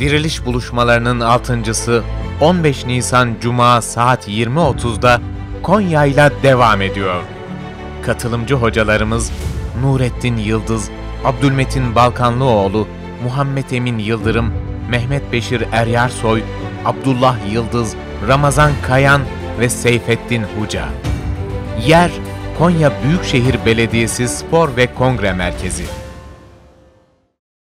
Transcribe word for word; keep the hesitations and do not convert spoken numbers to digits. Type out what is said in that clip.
Diriliş Buluşmalarının altıncısı on beş Nisan Cuma saat yirmi otuzda Konya'yla devam ediyor. Katılımcı hocalarımız Nureddin Yıldız, Abdülmetin Balkanlıoğlu, Muhammed Emin Yıldırım, Mehmet Beşir Eryarsoy, Abdullah Yıldız, Ramazan Kayan ve Seyfeddin Huca. Yer: Konya Büyükşehir Belediyesi Spor ve Kongre Merkezi.